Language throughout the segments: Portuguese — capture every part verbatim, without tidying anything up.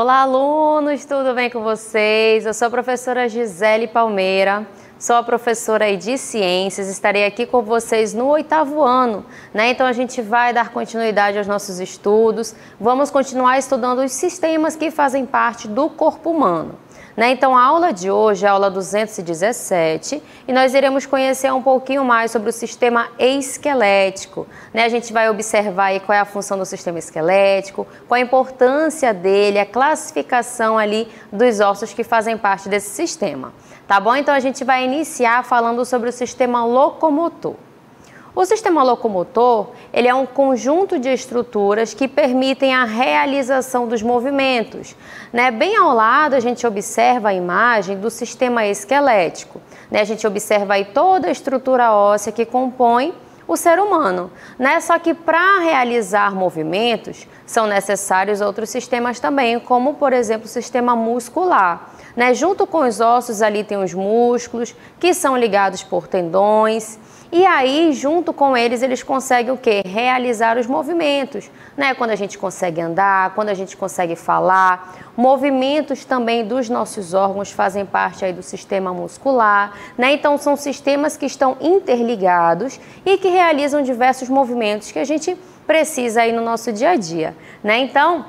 Olá, alunos, tudo bem com vocês? Eu sou a professora Gisele Palmeira, sou a professora aí de Ciências, estarei aqui com vocês no oitavo ano, né? Então a gente vai dar continuidade aos nossos estudos, vamos continuar estudando os sistemas que fazem parte do corpo humano. Né? Então a aula de hoje é a aula duzentos e dezessete e nós iremos conhecer um pouquinho mais sobre o sistema esquelético. Né? A gente vai observar aí qual é a função do sistema esquelético, qual a importância dele, a classificação ali dos ossos que fazem parte desse sistema. Tá bom? Então a gente vai iniciar falando sobre o sistema locomotor. O sistema locomotor, ele é um conjunto de estruturas que permitem a realização dos movimentos. Né? Bem ao lado, a gente observa a imagem do sistema esquelético. Né? A gente observa aí toda a estrutura óssea que compõe o ser humano. Né? Só que para realizar movimentos, são necessários outros sistemas também, como, por exemplo, o sistema muscular. Né? Junto com os ossos, ali tem os músculos, que são ligados por tendões. E aí, junto com eles, eles conseguem o quê? Realizar os movimentos, né? Quando a gente consegue andar, quando a gente consegue falar. Movimentos também dos nossos órgãos fazem parte aí do sistema muscular, né? Então, são sistemas que estão interligados e que realizam diversos movimentos que a gente precisa aí no nosso dia a dia, né? Então,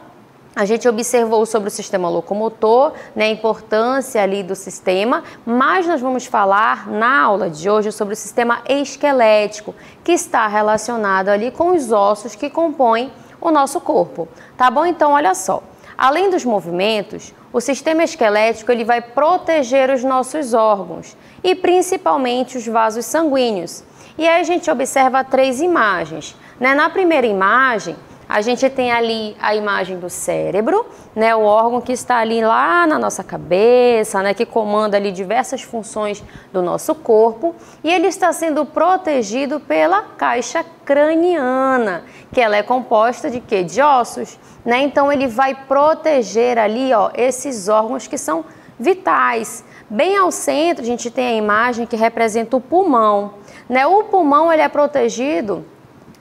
a gente observou sobre o sistema locomotor, né, a importância ali do sistema, mas nós vamos falar na aula de hoje sobre o sistema esquelético, que está relacionado ali com os ossos que compõem o nosso corpo. Tá bom? Então, olha só. Além dos movimentos, o sistema esquelético ele vai proteger os nossos órgãos e principalmente os vasos sanguíneos. E aí a gente observa três imagens, né? Na primeira imagem, a gente tem ali a imagem do cérebro, né, o órgão que está ali lá na nossa cabeça, né, que comanda ali diversas funções do nosso corpo, e ele está sendo protegido pela caixa craniana, que ela é composta de quê? De ossos, né? Então ele vai proteger ali, ó, esses órgãos que são vitais. Bem ao centro a gente tem a imagem que representa o pulmão, né? O pulmão ele é protegido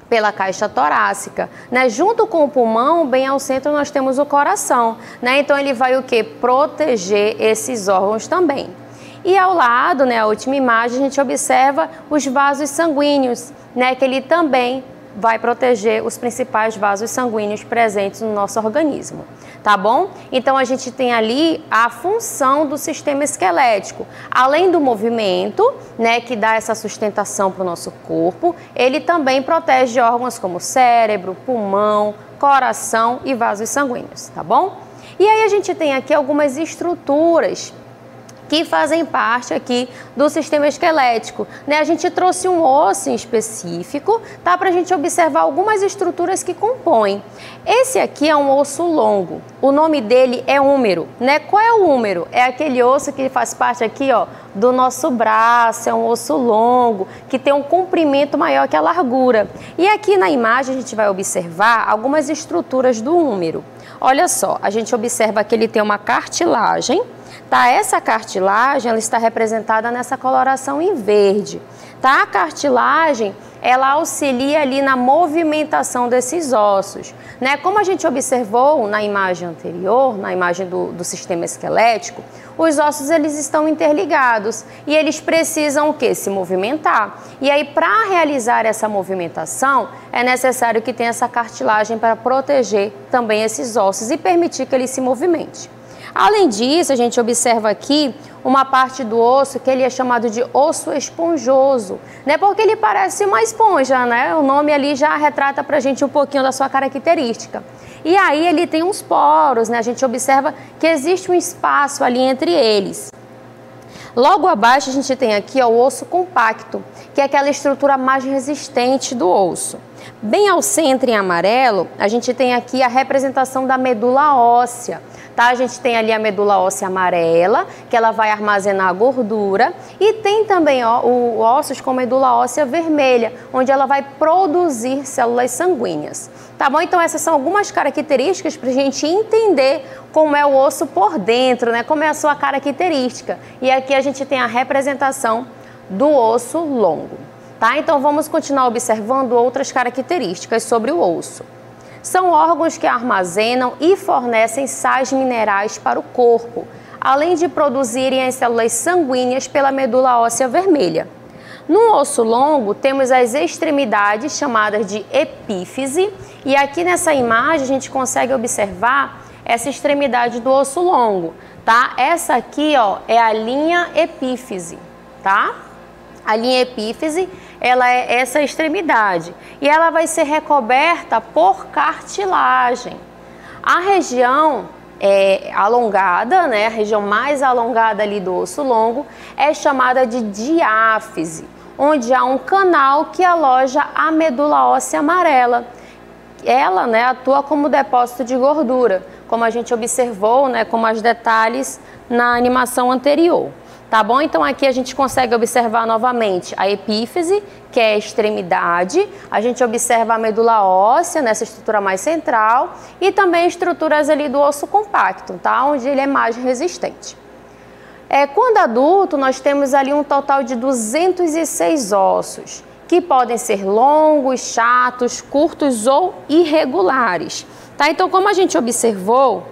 pela caixa torácica, né? Junto com o pulmão, bem ao centro, nós temos o coração, né? Então ele vai o quê? Proteger esses órgãos também. E ao lado, né, a última imagem, a gente observa os vasos sanguíneos, né? Que ele também vai proteger os principais vasos sanguíneos presentes no nosso organismo, tá bom? Então a gente tem ali a função do sistema esquelético. Além do movimento, né, que dá essa sustentação para o nosso corpo, ele também protege órgãos como cérebro, pulmão, coração e vasos sanguíneos, tá bom? E aí a gente tem aqui algumas estruturas que fazem parte aqui do sistema esquelético, né? A gente trouxe um osso em específico, tá? Para a gente observar algumas estruturas que compõem. Esse aqui é um osso longo, o nome dele é húmero, né? Qual é o húmero? É aquele osso que faz parte aqui, ó, do nosso braço, é um osso longo, que tem um comprimento maior que a largura. E aqui na imagem a gente vai observar algumas estruturas do húmero. Olha só, a gente observa que ele tem uma cartilagem, tá? Essa cartilagem, ela está representada nessa coloração em verde, tá? A cartilagem, ela auxilia ali na movimentação desses ossos, né? Como a gente observou na imagem anterior, na imagem do, do sistema esquelético, os ossos, eles estão interligados e eles precisam o quê? Se movimentar. E aí, para realizar essa movimentação, é necessário que tenha essa cartilagem para proteger também esses ossos e permitir que eles se movimentem. Além disso, a gente observa aqui uma parte do osso que ele é chamado de osso esponjoso, né? Porque ele parece uma esponja, né? O nome ali já retrata pra gente um pouquinho da sua característica. E aí ele tem uns poros, né? A gente observa que existe um espaço ali entre eles. Logo abaixo a gente tem aqui, ó, o osso compacto, que é aquela estrutura mais resistente do osso. Bem ao centro, em amarelo, a gente tem aqui a representação da medula óssea. Tá? A gente tem ali a medula óssea amarela, que ela vai armazenar a gordura, e tem também, ó, o, ossos com medula óssea vermelha, onde ela vai produzir células sanguíneas. Tá bom? Então essas são algumas características para a gente entender como é o osso por dentro, né? Como é a sua característica. E aqui a gente tem a representação do osso longo. Tá? Então vamos continuar observando outras características sobre o osso. São órgãos que armazenam e fornecem sais minerais para o corpo, além de produzirem as células sanguíneas pela medula óssea vermelha. No osso longo, temos as extremidades chamadas de epífise, e aqui nessa imagem a gente consegue observar essa extremidade do osso longo, tá? Essa aqui, ó, é a linha epífise, tá? A linha epífise, ela é essa extremidade e ela vai ser recoberta por cartilagem. A região é, alongada, né, a região mais alongada ali do osso longo é chamada de diáfise, onde há um canal que aloja a medula óssea amarela. Ela, né, atua como depósito de gordura, como a gente observou, né, como os detalhes na animação anterior. Tá bom? Então aqui a gente consegue observar novamente a epífise, que é a extremidade, a gente observa a medula óssea nessa estrutura mais central e também estruturas ali do osso compacto, tá? Onde ele é mais resistente. É, quando adulto, nós temos ali um total de duzentos e seis ossos, que podem ser longos, chatos, curtos ou irregulares. Tá? Então, como a gente observou,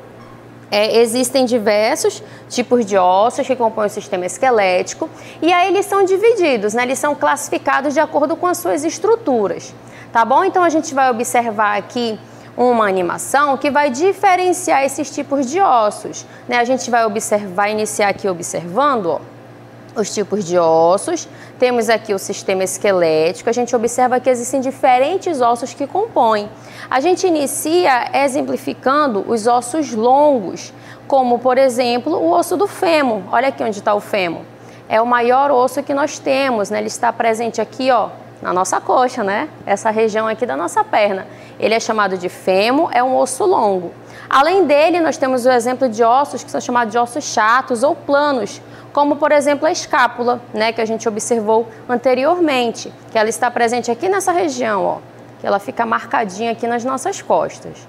É, existem diversos tipos de ossos que compõem o sistema esquelético e aí eles são divididos, né? Eles são classificados de acordo com as suas estruturas, tá bom? Então a gente vai observar aqui uma animação que vai diferenciar esses tipos de ossos, né? A gente vai observar, iniciar aqui observando, ó, os tipos de ossos. Temos aqui o sistema esquelético, a gente observa que existem diferentes ossos que compõem. A gente inicia exemplificando os ossos longos, como por exemplo o osso do fêmur. Olha aqui onde está o fêmur. É o maior osso que nós temos, né? Ele está presente aqui, ó, na nossa coxa, né? Essa região aqui da nossa perna. Ele é chamado de fêmur, é um osso longo. Além dele, nós temos o exemplo de ossos que são chamados de ossos chatos ou planos, como por exemplo a escápula, né, que a gente observou anteriormente, que ela está presente aqui nessa região, ó, que ela fica marcadinha aqui nas nossas costas.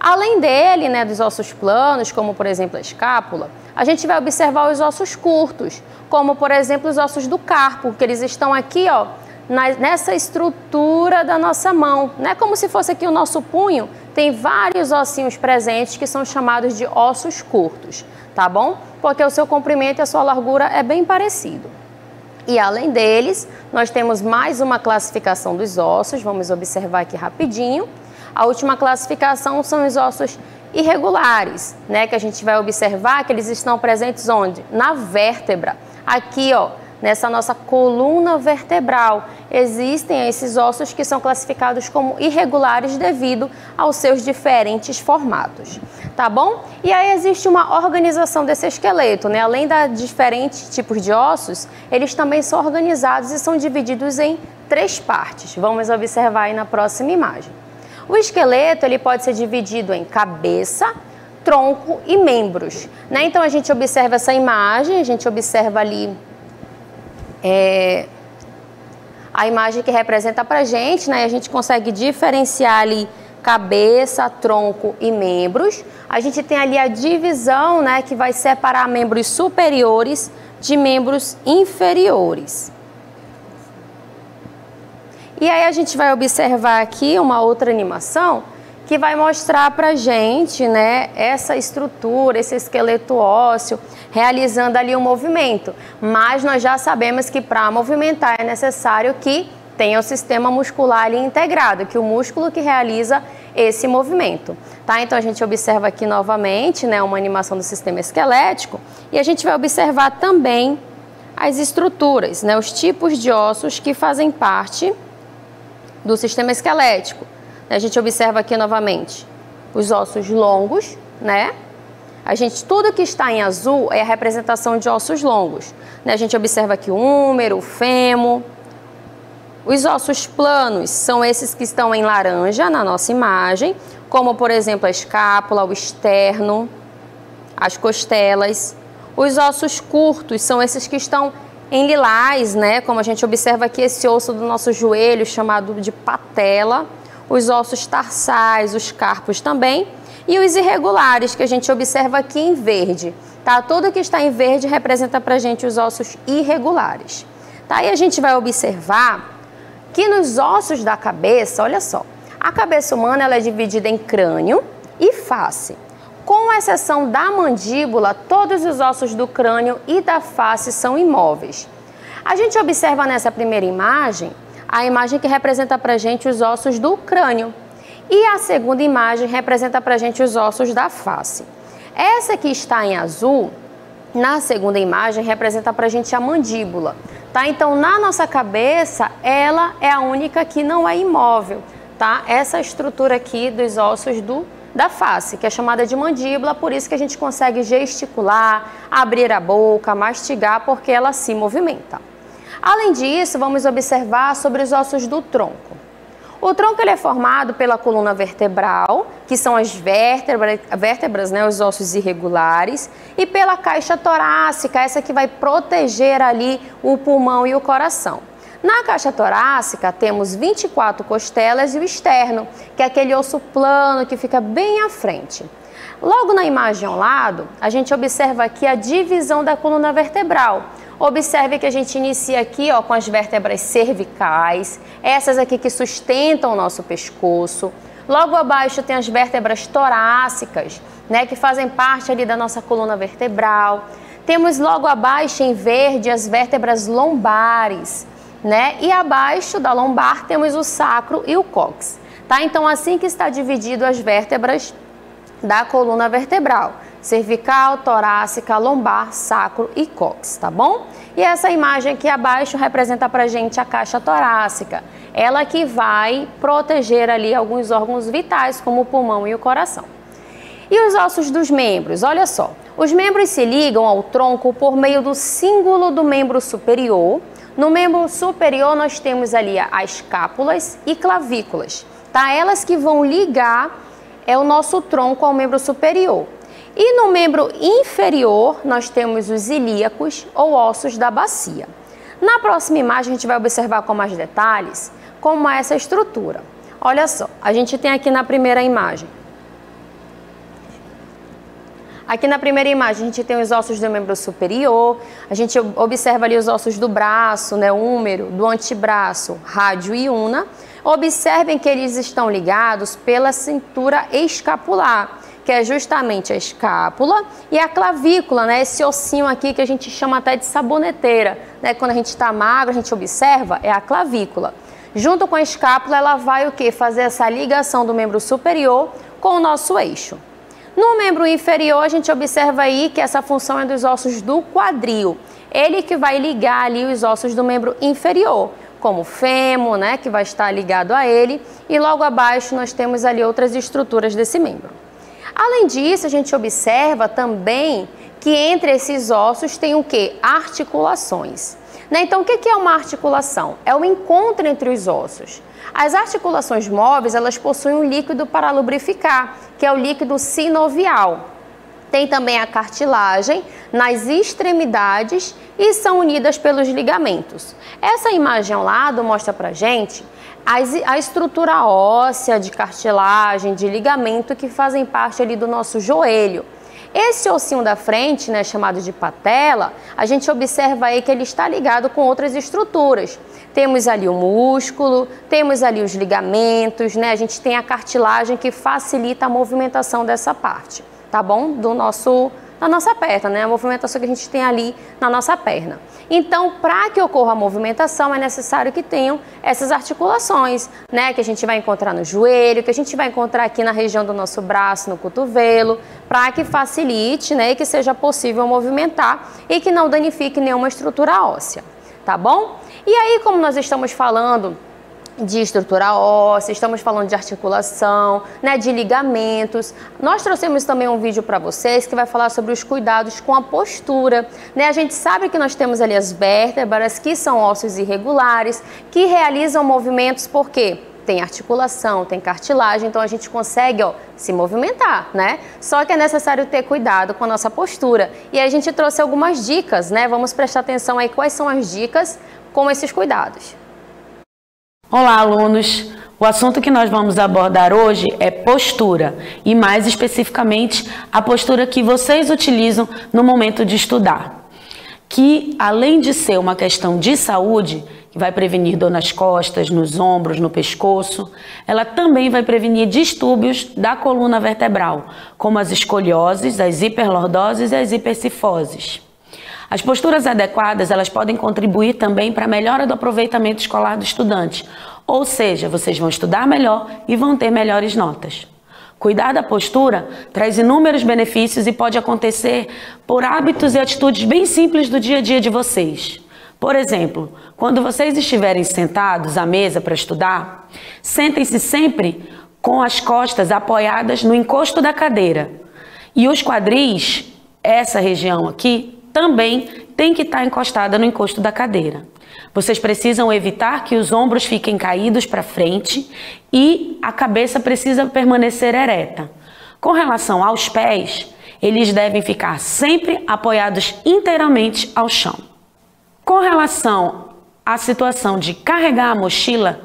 Além dele, né, dos ossos planos, como por exemplo a escápula, a gente vai observar os ossos curtos, como por exemplo os ossos do carpo, que eles estão aqui, ó, na, nessa estrutura da nossa mão, né, como se fosse aqui o nosso punho. Tem vários ossinhos presentes que são chamados de ossos curtos, tá bom? Porque o seu comprimento e a sua largura é bem parecido. E além deles, nós temos mais uma classificação dos ossos, vamos observar aqui rapidinho. A última classificação são os ossos irregulares, né? Que a gente vai observar que eles estão presentes onde? Na vértebra. Aqui, ó, nessa nossa coluna vertebral, existem esses ossos que são classificados como irregulares devido aos seus diferentes formatos, tá bom? E aí existe uma organização desse esqueleto, né? Além dos diferentes tipos de ossos, eles também são organizados e são divididos em três partes. Vamos observar aí na próxima imagem. O esqueleto, ele pode ser dividido em cabeça, tronco e membros, né? Então a gente observa essa imagem, a gente observa ali É, a imagem que representa pra gente, né? A gente consegue diferenciar ali cabeça, tronco e membros. A gente tem ali a divisão, né, que vai separar membros superiores de membros inferiores. E aí a gente vai observar aqui uma outra animação que vai mostrar pra gente, né, essa estrutura, esse esqueleto ósseo, realizando ali o movimento. Mas nós já sabemos que para movimentar é necessário que tenha o sistema muscular ali integrado, que o músculo que realiza esse movimento, tá? Então a gente observa aqui novamente, né, uma animação do sistema esquelético e a gente vai observar também as estruturas, né, os tipos de ossos que fazem parte do sistema esquelético. A gente observa aqui novamente os ossos longos, né? A gente, tudo que está em azul é a representação de ossos longos, né? A gente observa aqui o húmero, o fêmur. Os ossos planos são esses que estão em laranja na nossa imagem, como por exemplo a escápula, o esterno, as costelas. Os ossos curtos são esses que estão em lilás, né? Como a gente observa aqui esse osso do nosso joelho chamado de patela. Os ossos tarsais, os carpos também, e os irregulares que a gente observa aqui em verde, tá? Tudo que está em verde representa pra gente os ossos irregulares, tá? E a gente vai observar que nos ossos da cabeça, olha só, A cabeça humana ela é dividida em crânio e face. Com exceção da mandíbula, todos os ossos do crânio e da face são imóveis. A gente observa nessa primeira imagem, a imagem que representa pra gente os ossos do crânio. E a segunda imagem representa pra gente os ossos da face. Essa que está em azul, na segunda imagem, representa pra gente a mandíbula. Tá? Então, na nossa cabeça, ela é a única que não é imóvel. Tá? Essa estrutura aqui dos ossos do crânio. Da face, que é chamada de mandíbula, por isso que a gente consegue gesticular, abrir a boca, mastigar, porque ela se movimenta. Além disso, vamos observar sobre os ossos do tronco. O tronco ele é formado pela coluna vertebral, que são as vértebra, vértebras, né, os ossos irregulares, e pela caixa torácica, essa que vai proteger ali o pulmão e o coração. Na caixa torácica temos vinte e quatro costelas e o esterno, que é aquele osso plano que fica bem à frente. Logo na imagem ao lado, a gente observa aqui a divisão da coluna vertebral. Observe que a gente inicia aqui ó, com as vértebras cervicais, essas aqui que sustentam o nosso pescoço. Logo abaixo tem as vértebras torácicas, né, que fazem parte ali da nossa coluna vertebral. Temos logo abaixo em verde as vértebras lombares. Né? E abaixo da lombar temos o sacro e o cóccix. Tá? Então, assim que está dividido as vértebras da coluna vertebral. Cervical, torácica, lombar, sacro e cóccix, tá bom? E essa imagem aqui abaixo representa pra gente a caixa torácica. Ela que vai proteger ali alguns órgãos vitais, como o pulmão e o coração. E os ossos dos membros? Olha só. Os membros se ligam ao tronco por meio do cíngulo do membro superior. No membro superior nós temos ali as cápulas e clavículas, tá? Elas que vão ligar é o nosso tronco ao membro superior. E no membro inferior nós temos os ilíacos ou ossos da bacia. Na próxima imagem a gente vai observar com mais detalhes como é essa estrutura. Olha só, a gente tem aqui na primeira imagem. Aqui na primeira imagem a gente tem os ossos do membro superior, a gente observa ali os ossos do braço, né, húmero, do antebraço, rádio e una. Observem que eles estão ligados pela cintura escapular, que é justamente a escápula e a clavícula, né, esse ossinho aqui que a gente chama até de saboneteira, né, quando a gente está magro a gente observa, é a clavícula. Junto com a escápula ela vai o quê? Fazer essa ligação do membro superior com o nosso eixo. No membro inferior, a gente observa aí que essa função é dos ossos do quadril. Ele que vai ligar ali os ossos do membro inferior, como o fêmur, né, que vai estar ligado a ele. E logo abaixo nós temos ali outras estruturas desse membro. Além disso, a gente observa também que entre esses ossos tem o quê? Articulações. Né? Então, o que é uma articulação? É o encontro entre os ossos. As articulações móveis, elas possuem um líquido para lubrificar, que é o líquido sinovial. Tem também a cartilagem nas extremidades e são unidas pelos ligamentos. Essa imagem ao lado mostra pra gente a estrutura óssea de cartilagem, de ligamento que fazem parte ali do nosso joelho. Esse ossinho da frente, né, chamado de patela, a gente observa aí que ele está ligado com outras estruturas. Temos ali o músculo, temos ali os ligamentos, né, a gente tem a cartilagem que facilita a movimentação dessa parte, tá bom? Do nosso, da nossa perna, né, a movimentação que a gente tem ali na nossa perna. Então, para que ocorra a movimentação, é necessário que tenham essas articulações, né, que a gente vai encontrar no joelho, que a gente vai encontrar aqui na região do nosso braço, no cotovelo, para que facilite, né, e que seja possível movimentar e que não danifique nenhuma estrutura óssea, tá bom? E aí, como nós estamos falando de estrutura óssea, estamos falando de articulação, né, de ligamentos. Nós trouxemos também um vídeo para vocês que vai falar sobre os cuidados com a postura. Né? A gente sabe que nós temos ali as vértebras, que são ossos irregulares, que realizam movimentos porque tem articulação, tem cartilagem, então a gente consegue ó, se movimentar, né? Só que é necessário ter cuidado com a nossa postura. E a gente trouxe algumas dicas, né? Vamos prestar atenção aí quais são as dicas com esses cuidados. Olá, alunos! O assunto que nós vamos abordar hoje é postura e, mais especificamente, a postura que vocês utilizam no momento de estudar, que, além de ser uma questão de saúde, que vai prevenir dor nas costas, nos ombros, no pescoço, ela também vai prevenir distúrbios da coluna vertebral, como as escolioses, as hiperlordoses e as hipercifoses. As posturas adequadas, elas podem contribuir também para a melhora do aproveitamento escolar do estudante, ou seja, vocês vão estudar melhor e vão ter melhores notas. Cuidar da postura traz inúmeros benefícios e pode acontecer por hábitos e atitudes bem simples do dia a dia de vocês. Por exemplo, quando vocês estiverem sentados à mesa para estudar, sentem-se sempre com as costas apoiadas no encosto da cadeira. E os quadris, essa região aqui, também tem que estar encostada no encosto da cadeira. Vocês precisam evitar que os ombros fiquem caídos para frente e a cabeça precisa permanecer ereta. Com relação aos pés, eles devem ficar sempre apoiados inteiramente ao chão. Com relação à situação de carregar a mochila,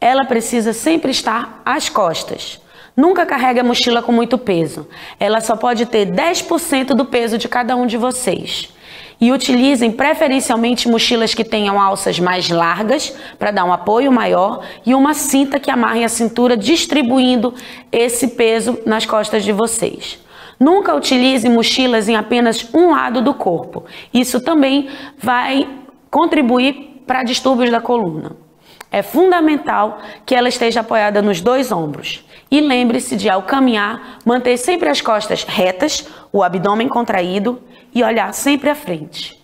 ela precisa sempre estar às costas. Nunca carregue a mochila com muito peso. Ela só pode ter dez por cento do peso de cada um de vocês. E utilizem preferencialmente mochilas que tenham alças mais largas para dar um apoio maior e uma cinta que amarre a cintura, distribuindo esse peso nas costas de vocês. Nunca utilize mochilas em apenas um lado do corpo. Isso também vai contribuir para distúrbios da coluna. É fundamental que ela esteja apoiada nos dois ombros. E lembre-se de, ao caminhar, manter sempre as costas retas, o abdômen contraído e olhar sempre à frente.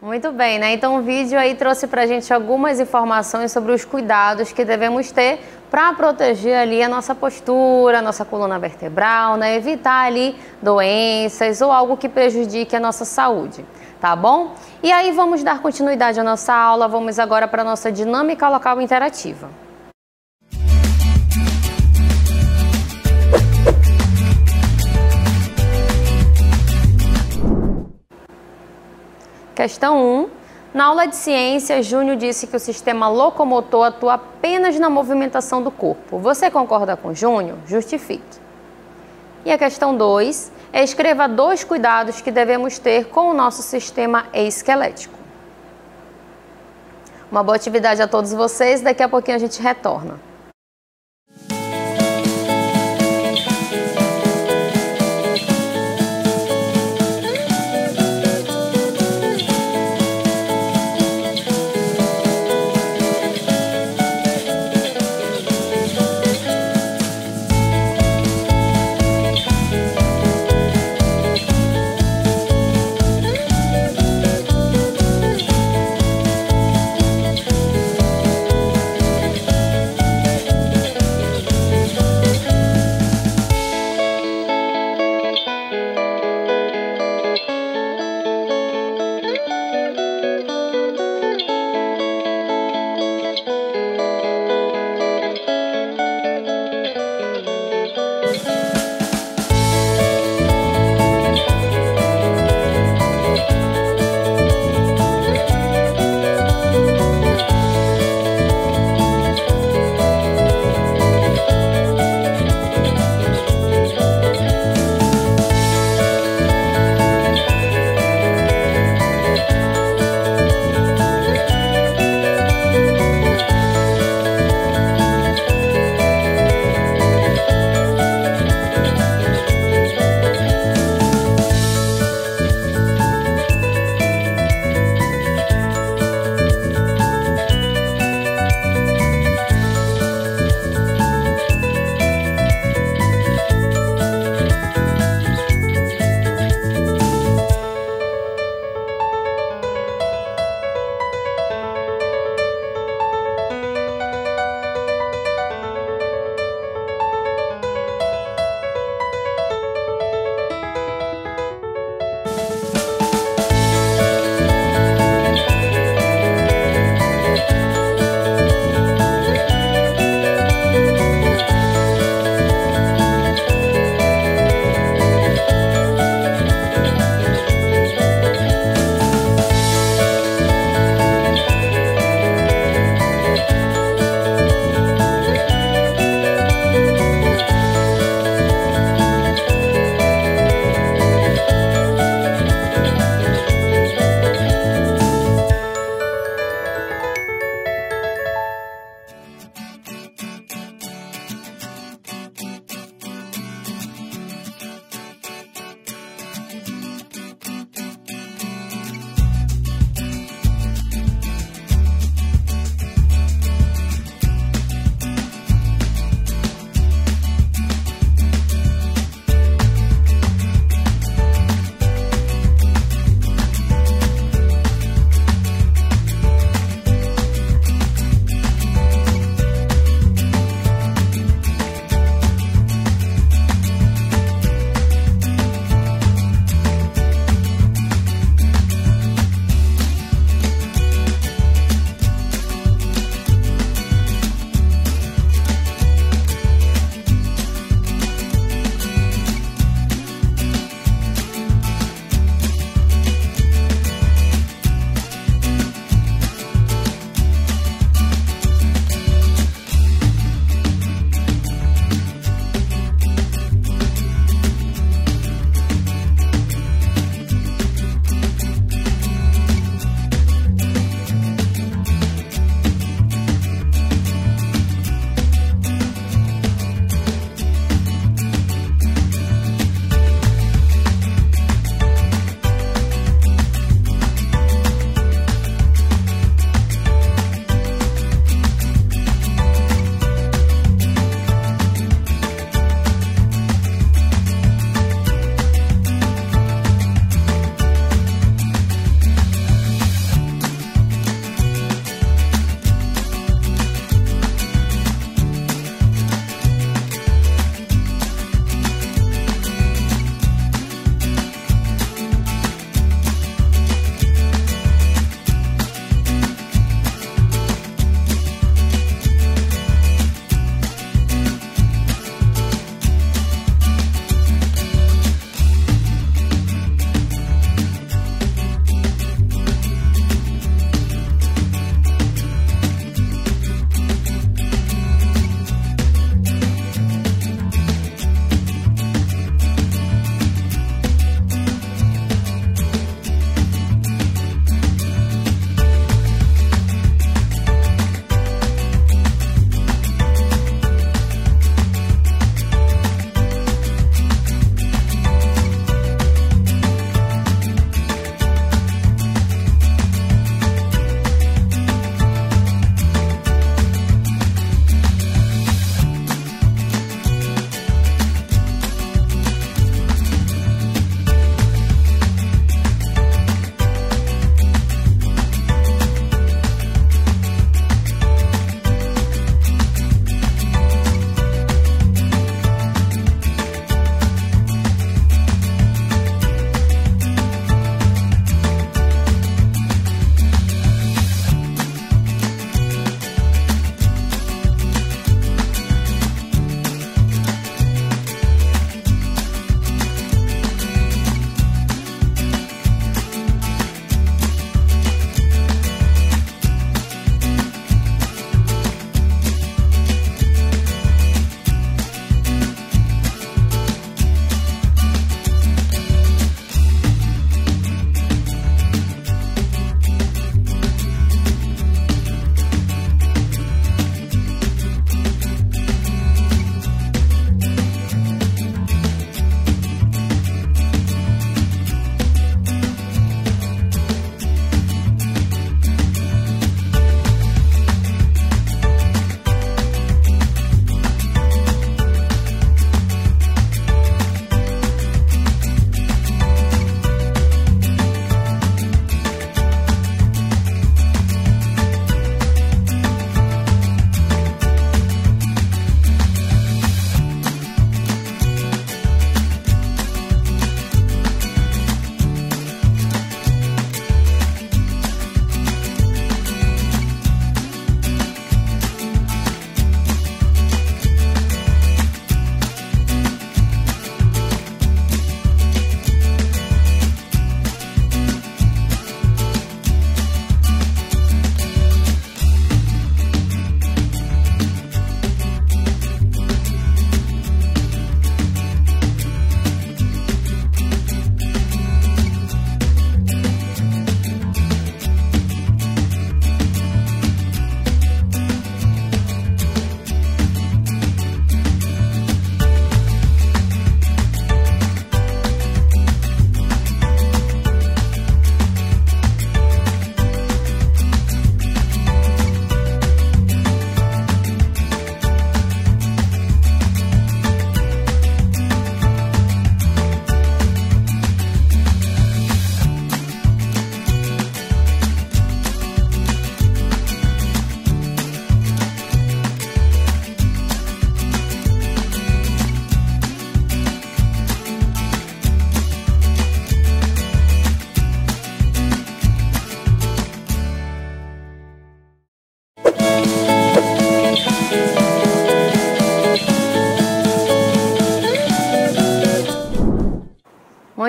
Muito bem, né? Então o vídeo aí trouxe pra gente algumas informações sobre os cuidados que devemos ter para proteger ali a nossa postura, a nossa coluna vertebral, né? Evitar ali doenças ou algo que prejudique a nossa saúde. Tá bom? E aí vamos dar continuidade à nossa aula, vamos agora para a nossa dinâmica local interativa. Questão um. Na aula de ciências, Júnior disse que o sistema locomotor atua apenas na movimentação do corpo. Você concorda com Júnior? Justifique. E a questão dois. É escreva dois cuidados que devemos ter com o nosso sistema esquelético. Uma boa atividade a todos vocês, daqui a pouquinho a gente retorna.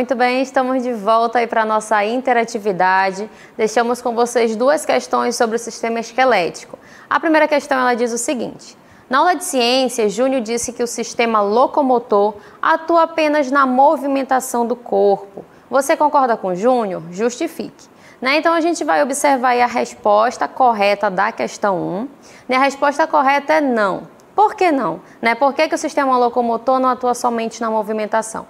Muito bem, estamos de volta aí para a nossa interatividade. Deixamos com vocês duas questões sobre o sistema esquelético. A primeira questão, ela diz o seguinte: na aula de ciências, Júnior disse que o sistema locomotor atua apenas na movimentação do corpo. Você concorda com Júnior? Justifique. Né? Então, a gente vai observar aí a resposta correta da questão um. Né? A resposta correta é não. Por que não? Né? Por que que o sistema locomotor não atua somente na movimentação?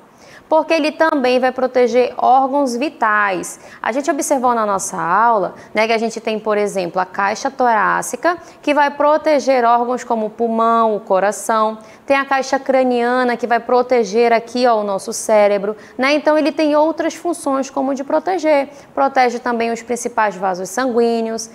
Porque ele também vai proteger órgãos vitais. A gente observou na nossa aula, né, que a gente tem, por exemplo, a caixa torácica, que vai proteger órgãos como o pulmão, o coração. Tem a caixa craniana, que vai proteger aqui, ó, o nosso cérebro. Né? Então, ele tem outras funções como de proteger. Protege também os principais vasos sanguíneos.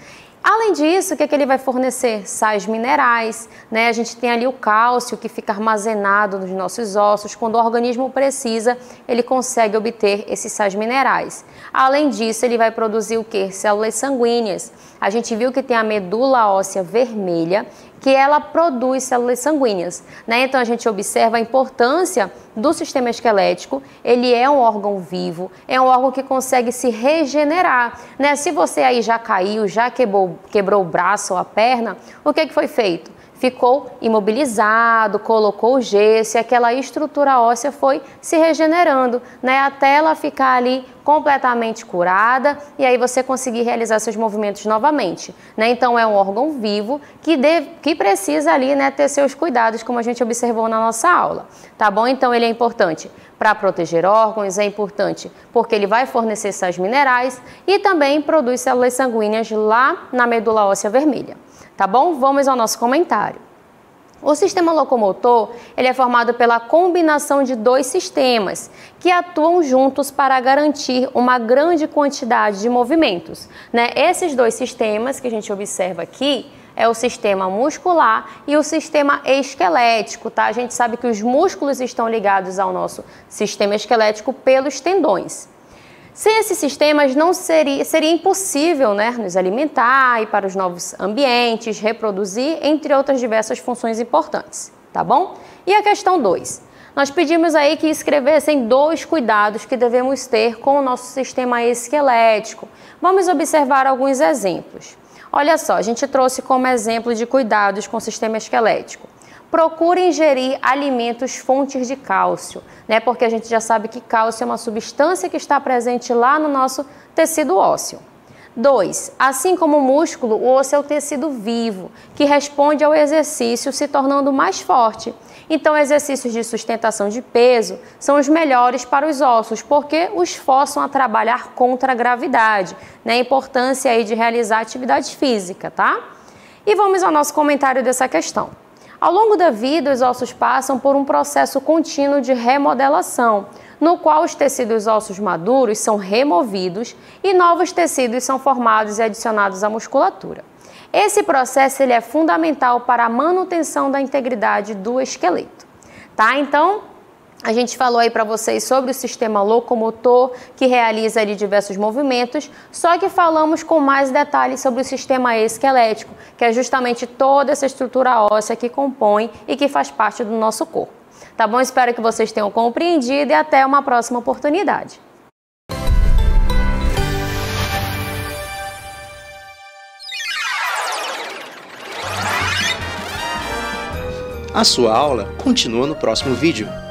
Além disso, o que é que ele vai fornecer? Sais minerais, né? A gente tem ali o cálcio que fica armazenado nos nossos ossos. Quando o organismo precisa, ele consegue obter esses sais minerais. Além disso, ele vai produzir o quê? Células sanguíneas. A gente viu que tem a medula óssea vermelha, que ela produz células sanguíneas, né? Então, a gente observa a importância do sistema esquelético. Ele é um órgão vivo, é um órgão que consegue se regenerar, né? Se você aí já caiu, já quebrou, quebrou o braço ou a perna, o que que foi feito? Ficou imobilizado, colocou o gesso e aquela estrutura óssea foi se regenerando, né? Até ela ficar ali completamente curada e aí você conseguir realizar seus movimentos novamente, né? Então, é um órgão vivo que, deve, que precisa ali, né, ter seus cuidados, como a gente observou na nossa aula, tá bom? Então, ele é importante para proteger órgãos, é importante porque ele vai fornecer sais minerais e também produz células sanguíneas lá na medula óssea vermelha. Tá bom? Vamos ao nosso comentário. O sistema locomotor, ele é formado pela combinação de dois sistemas que atuam juntos para garantir uma grande quantidade de movimentos, né? Esses dois sistemas que a gente observa aqui é o sistema muscular e o sistema esquelético, tá? A gente sabe que os músculos estão ligados ao nosso sistema esquelético pelos tendões. Sem esses sistemas, não seria, seria impossível, né, nos alimentar, ir para os novos ambientes, reproduzir, entre outras diversas funções importantes, tá bom? E a questão dois? Nós pedimos aí que escrevessem dois cuidados que devemos ter com o nosso sistema esquelético. Vamos observar alguns exemplos. Olha só, a gente trouxe como exemplo de cuidados com o sistema esquelético. Procure ingerir alimentos fontes de cálcio, né? Porque a gente já sabe que cálcio é uma substância que está presente lá no nosso tecido ósseo. dois. Assim como o músculo, o osso é o tecido vivo, que responde ao exercício se tornando mais forte. Então, exercícios de sustentação de peso são os melhores para os ossos, porque os forçam a trabalhar contra a gravidade, né? A importância aí de realizar atividade física, tá? E vamos ao nosso comentário dessa questão. Ao longo da vida, os ossos passam por um processo contínuo de remodelação, no qual os tecidos ósseos maduros são removidos e novos tecidos são formados e adicionados à musculatura. Esse processo, ele é fundamental para a manutenção da integridade do esqueleto, tá? Então, a gente falou aí para vocês sobre o sistema locomotor, que realiza ali diversos movimentos, só que falamos com mais detalhes sobre o sistema esquelético, que é justamente toda essa estrutura óssea que compõe e que faz parte do nosso corpo. Tá bom? Espero que vocês tenham compreendido e até uma próxima oportunidade. A sua aula continua no próximo vídeo.